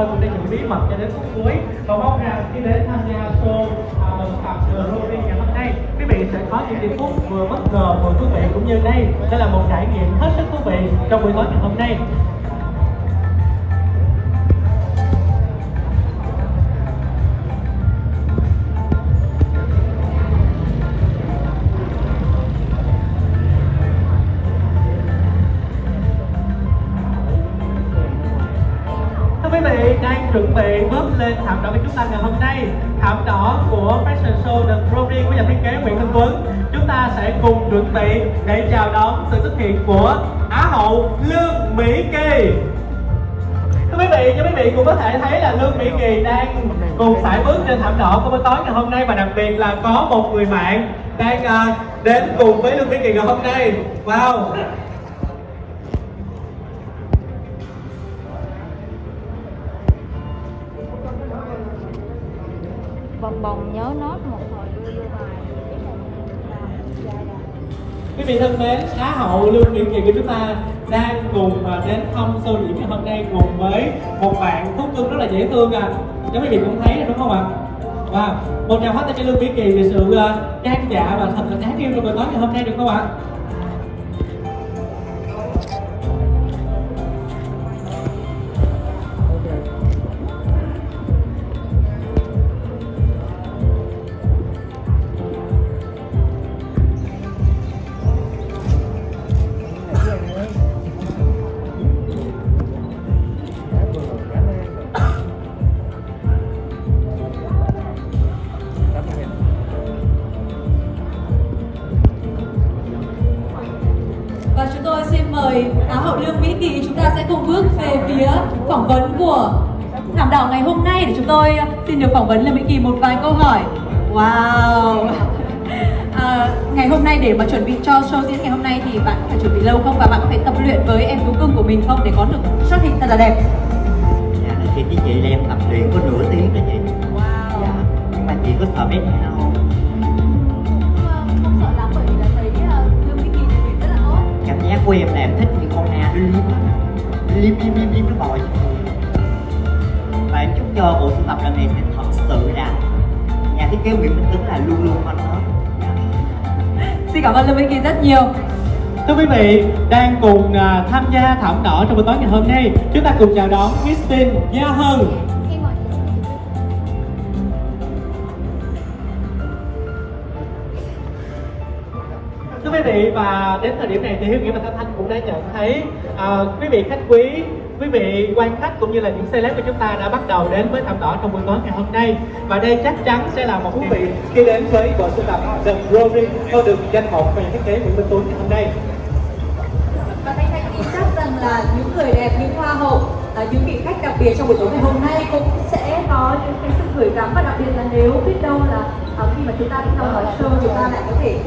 tôi cũng đã chuẩn bí mật cho đến phút cuối và mong rằng khi đến tham gia show lần tập The Glory ngày hôm nay, quý vị sẽ có những giây phút vừa bất ngờ vừa thú vị, cũng như đây sẽ là một trải nghiệm hết sức thú vị trong buổi tối ngày hôm nay. Chuẩn bị bước lên thảm đỏ của chúng ta ngày hôm nay, thảm đỏ của Fashion Show The Brody của nhà thiết kế Nguyễn Minh Tuấn. Chúng ta sẽ cùng chuẩn bị để chào đón sự xuất hiện của Á hậu Lương Mỹ Kỳ. Thưa quý vị, cho quý vị cũng có thể thấy là Lương Mỹ Kỳ đang cùng sải bước trên thảm đỏ của buổi tối ngày hôm nay, và đặc biệt là có một người bạn đang đến cùng với Lương Mỹ Kỳ ngày hôm nay. Wow. Bồng bồng nhớ nốt một hồi đưa bài. Quý vị thân mến, Á hậu Lương Mỹ Kỳ của chúng ta đang cùng đến thăm show diễn ngày hôm nay cùng với một bạn thú cưng rất là dễ thương à. Các quý vị cũng thấy đúng không ạ? Wow, một nhà phát tay cho Lương Mỹ Kỳ về sự trang dạ và thật là đáng yêu trong buổi tối ngày hôm nay, được không ạ? Á hậu Lương Mỹ Kỳ, chúng ta sẽ cùng bước về phía phỏng vấn của thảm đỏ ngày hôm nay để chúng tôi xin được phỏng vấn Lương Mỹ Kỳ một vài câu hỏi. Wow. Ngày hôm nay để mà chuẩn bị cho show diễn ngày hôm nay thì bạn phải chuẩn bị lâu không, và bạn có phải tập luyện với em thú cưng của mình không để có được một shot hình thật là đẹp? Dạ, thì với chị là em tập luyện có nửa tiếng đó chị. Wow. Dạ. Nhưng mà chị có sợ bé này không? Không sợ lắm, bởi vì là thấy Lương Mỹ Kỳ này rất là tốt. Cảm giác của em là em thích liêm nó bò. Và em chúc cho bộ sưu tập lần này sẽ thật sự là nhà thiết kế Nguyễn Minh Tuấn là luôn luôn hoàn hảo. Xin cảm ơn Lương Mỹ Kỳ rất nhiều. Thưa quý vị, đang cùng tham gia thảm đỏ trong buổi tối ngày hôm nay, chúng ta cùng chào đón Mistin Gia Hân. Thưa quý vị, và đến thời điểm này thì Hiếu Nghĩa và Thanh Thanh cũng đã nhận thấy quý vị khách quý, quý vị quan khách cũng như là những celeb của chúng ta đã bắt đầu đến với thảm đỏ trong buổi tối ngày hôm nay, và đây chắc chắn sẽ là một thú vị khi đến với bộ sưu tập The Glory theo đường danh mục và thiết kế Nguyễn Minh Tuấn ngày hôm nay. Và Thanh Thanh tin chắc rằng là những người đẹp, những hoa hậu, những vị khách đặc biệt trong buổi tối ngày hôm nay cũng sẽ có những cái sự gửi gắm, và đặc biệt là nếu biết đâu là khi mà chúng ta đi thăm show, chúng ta lại có thể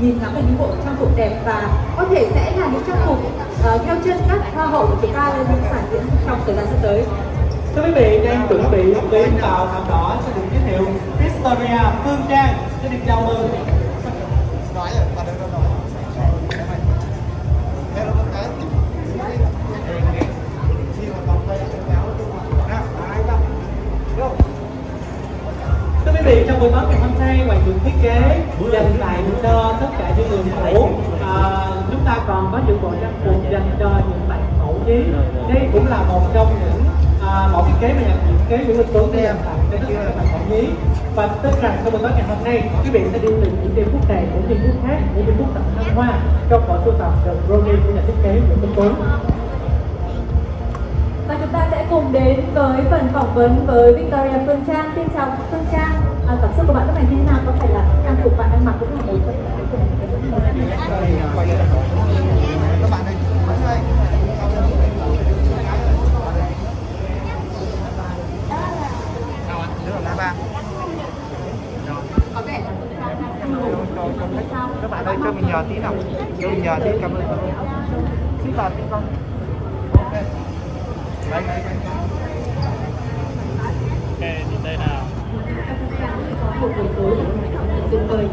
nhìn ngắm được những bộ trang phục đẹp, và có thể sẽ là những trang phục theo chân các hoa hậu của chúng ta lên những sản diễn trong thời gian sắp tới. Thưa quý vị, đang chuẩn bị tiến vào thảm đỏ sẽ được giới thiệu Victoria Phương Trang, sẽ được chào mừng. Thưa quý vị, trong buổi tối ngày hôm nay, ngoài những thiết kế dành lại cho tất cả những người mẫu, chúng ta còn có những bộ trang phục dành cho những bạn mẫu nhí. Đây cũng là một trong những mẫu thiết kế mà nhà thiết kế Nguyễn Minh Tuấn đã làm cho tất cả các bạn mẫu nhí. Và tin rằng trong buổi tối ngày hôm nay, quý vị sẽ đi từ những giây phút này đến giây phút khác, những giây phút tận thăng hoa trong bộ sưu tập The Brody của nhà thiết kế Nguyễn Minh Tuấn. Và chúng ta sẽ cùng đến với phần phỏng vấn với Victoria Phương Trang. Xin chào Phương Trang, cảm xúc của bạn lúc này như thế nào? Có phải là trang phục bạn đang mặc cũng là một cái có vẻ là các bạn ơi, cho mình nhờ tí nào, cho mình nhờ tí, cảm ơn. Xin chào chị con. Đây, đây, đây. Ok, nhìn đây nào. Một buổi tối tuyệt vời.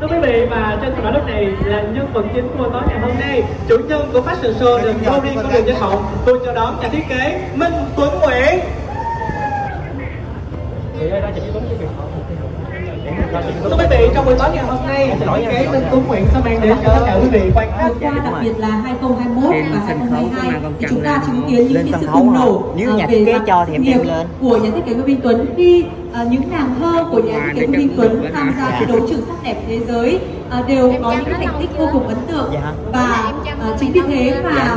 Thưa quý vị và trên đoạn đất này là nhân vật chính của tối ngày hôm nay, chủ nhân của Fashion Show The Glory Road to the Star. Tôi chào đón nhà thiết kế Minh Tuấn Nguyễn. Thưa quý vị, trong buổi tối ngày hôm nay, thiết kế Minh Tuấn Nguyễn sẽ mang đến cho tất cả quý vị quan khách đặc biệt là 2021 và 2022 thì chúng ta chứng kiến những cái sự bùng nổ về mặt nghiệp của nhà thiết kế Nguyễn Minh Tuấn khi những nàng thơ của nhà thiết kế Nguyễn Minh Tuấn tham gia thi đấu Trường Sắc Đẹp Thế Giới đều có những thành tích vô cùng ấn tượng. Và chính vì thế mà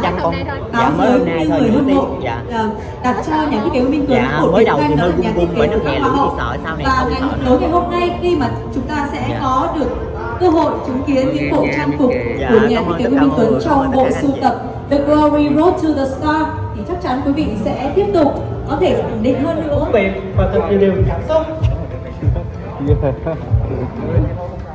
báo giới như người hâm mộ đặt cho nhà thiết kế Nguyễn Minh Tuấn một cái danh hiệu nhà thiết kế nữ hoa hậu. Và ngày tối ngày hôm nay khi mà chúng ta sẽ có được cơ hội chứng kiến những bộ trang phục của nhà thiết kế Nguyễn Minh Tuấn trong bộ sưu tập The Glory Road to the Star thì chắc chắn quý vị sẽ tiếp tục có thể khẳng định hơn nữa và thật nhiều điều cảm xúc.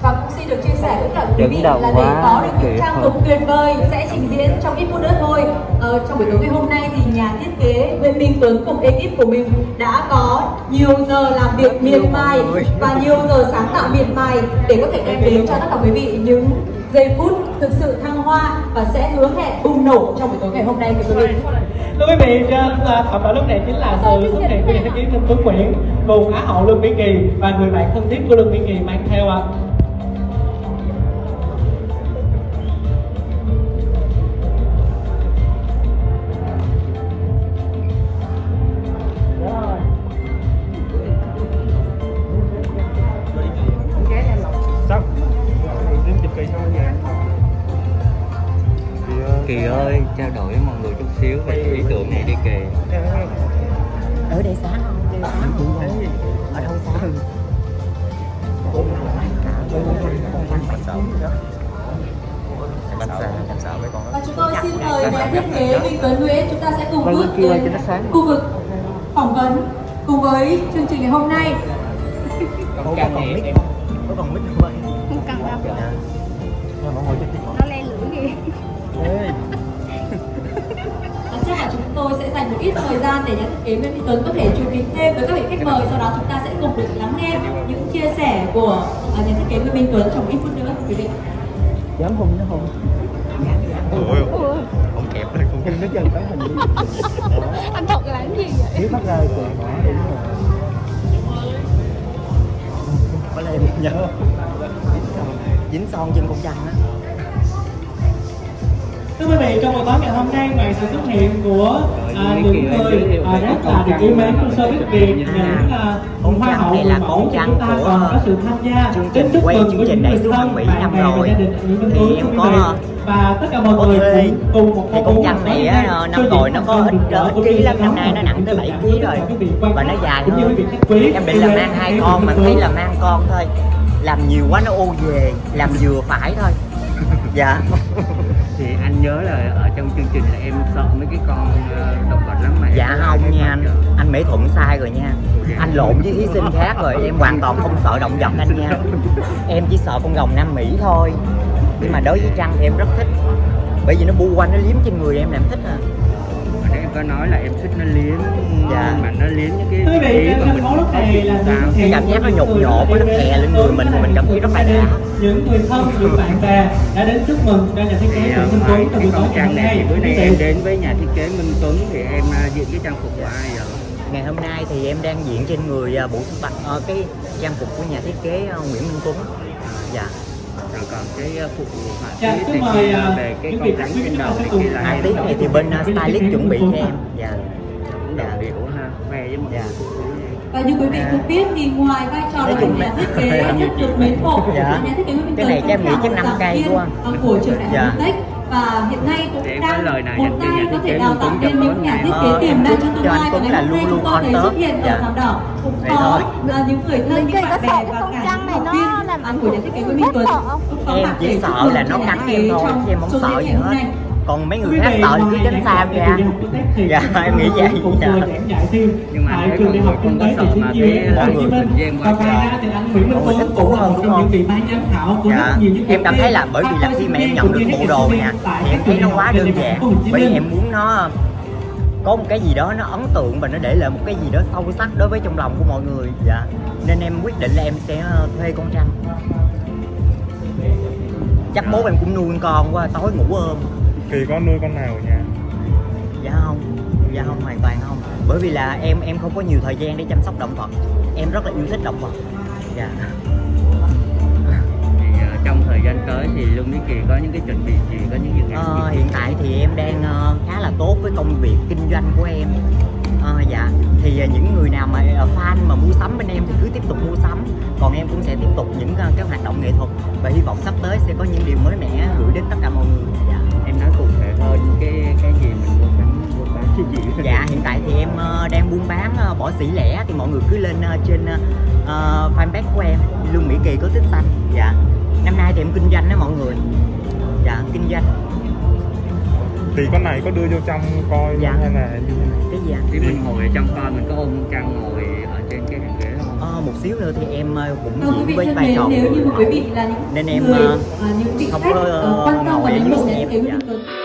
Và cũng xin được chia sẻ với cả quý vị là để có được những trang phục tuyệt vời sẽ trình diễn trong ít phút nữa thôi. Trong buổi tối ngày hôm nay thì nhà thiết kế Nguyễn Minh Tuấn cùng ekip của mình đã có nhiều giờ làm việc miệt mài và nhiều giờ sáng tạo miệt mài để có thể đem đến cho tất cả quý vị những giây phút thực sự thăng hoa và sẽ hứa hẹn bùng nổ trong buổi tối ngày hôm nay của quý vị. Thưa quý vị, trên thảm đỏ lúc này chính là sự xuất hiện của nhà thiết kế Minh Tuấn Nguyễn cùng Á hậu Lương Mỹ Kỳ và người bạn thân thiết của Lương Mỹ Kỳ mang theo ạ. Kỳ ơi, trao đổi với mọi người chút xíu về ý tưởng này đi Kỳ. Ở đây sáng không? Ở đâu sáng? Và chúng tôi xin mời nhà thiết kế Minh Tuấn Nguyễn, chúng ta sẽ cùng bước đến khu vực phỏng vấn cùng với chương trình ngày hôm nay. Không cần mic, không cần mic đâu. Không cần đâu. Nó le lưỡi kìa. Chắc là chúng tôi sẽ dành một ít thời gian để nhà thiết kế Nguyễn Minh Tuấn có thể truyền hình thêm với các vị khách mời, sau đó chúng ta sẽ cùng được lắng nghe những chia sẻ của nhà thiết kế Nguyễn Minh Tuấn trong ít phút nữa quý vị. Dám hùng nó hùng. Ôi, không kẹp lên, không kẹp nó dần tới hình đi. Anh thật là cái gì vậy? Nếu bắt rơi thì bỏ đi rồi. Bỏ lên nhớ. Dính son trên con chăn á. Thưa quý vị, trong buổi tối ngày hôm nay ngoài sự xuất hiện của những người rất là được yêu mến trong showbiz Việt, những hoa hậu mẫu chúng ta còn có sự tham gia đến chúc mừng của những người thân, bạn bè và gia đình Nguyễn Minh Tuấn quý vị. Và tất cả mọi người cùng một con chăn này năm rồi nó có ít ký lắm, năm nay nó nặng tới 7 kg rồi và nó dài hơn. Em định là mang 2 con mà thấy là mang con thôi, làm nhiều quá nó ô về, làm vừa phải thôi. Dạ. Thì anh nhớ là ở trong chương trình là em sợ mấy cái con động vật lắm mà. Dạ không nha anh Mỹ Thuận sai rồi nha. Anh lộn với thí sinh khác rồi, em hoàn toàn không sợ động vật anh nha. Em chỉ sợ con rồng Nam Mỹ thôi. Nhưng mà đối với Trăng thì em rất thích. Bởi vì nó bu quanh, nó liếm trên người em là em thích à. Hồi nãy em có nói là em thích nó liếm. Dạ. Mà nó liếm những cái ý mà mình không thích sao. Cái cảm giác nó nhột nhột, nó đè lên người mình thì mình cảm thấy rất là đã. Những người thân, những bạn bè đã đến chúc mừng cho nhà thiết kế Nguyễn Minh Tuấn trong buổi tối ngày hôm nay. Bữa nay em đến với nhà thiết kế Minh Tuấn thì em diện cái trang phục của ai vậy? Ngày hôm nay thì em đang diện trên người bộ sưu tập cái trang phục của nhà thiết kế Nguyễn Minh Tuấn. Dạ. Rồi còn cái phục vụ họa tiết thì về cái con rắn trên đầu thì kia là họa tiết này thì bên stylist chuẩn bị cho em. Dạ. Dạ. Và như quý vị cũng biết thì ngoài vai trò là nhà thiết kế rất được mến mộ, nhà thiết kế Nguyễn Minh Tuấn cũng là giảng viên của trường đại học Tech và hiện nay cũng đang một tay có thể đào tạo nên những nhà thiết kế tiềm năng trong tương lai. Và ngày hôm nay chúng tôi thấy xuất hiện ở thảm đỏ cũng có những người thân, những bạn bè và cả những học viên của nhà thiết kế Nguyễn Minh Tuấn. Em chỉ sợ là nó cắn em thôi, em không sợ gì hết. Còn mấy người khác sợ cứ tránh xa em ra. Dạ, em nghĩ vậy. Nhưng mà trường đại học Kinh tế thì thích cũ hơn đúng không? Dạ, em cảm thấy là bởi vì là khi mà em nhận được bộ đồ nè thì em thấy nó quá đơn giản. Bởi vì em muốn nó có một cái gì đó nó ấn tượng và nó để lại một cái gì đó sâu sắc đối với trong lòng của mọi người. Dạ, nên em quyết định là em sẽ thuê con Trăng. chắc mốt em cũng nuôi con quá, tối ngủ ôm. Kỳ có nuôi con nào ở nhà? Dạ không, hoàn toàn không. Bởi vì là em không có nhiều thời gian để chăm sóc động vật. Em rất là yêu thích động vật. Dạ. Trong thời gian tới thì Lương Mỹ Kỳ có những cái chuẩn bị gì, có những dự án gì? Hiện tại thì em đang khá là tốt với công việc kinh doanh của em. Dạ, thì những người nào mà fan mà mua sắm bên em thì cứ tiếp tục mua sắm. Còn em cũng sẽ tiếp tục những cái hoạt động nghệ thuật. Và hy vọng sắp tới sẽ có những điều mới mẻ gửi đến tất cả mọi người. Dạ. Em nói cụ thể hơn cái gì mình mua sắm, cái gì? Dạ, hiện tại thì em đang buôn bán bỏ xỉ lẻ. Thì mọi người cứ lên trên fanpage của em, Lương Mỹ Kỳ có tích xanh. Dạ. Năm nay thì em kinh doanh đó mọi người. Dạ, kinh doanh. Thì con này có đưa vô trong coi dạ. Hay là cái gì ạ? Thì mình ngồi trong coi, mình có ôm Trăng ngồi ở trên cái hàng ghế không? Một xíu nữa thì em cũng diễn với vai trò. Nếu như quý vị là những người, những vị khách quan tâm và đến mình sẽ kéo.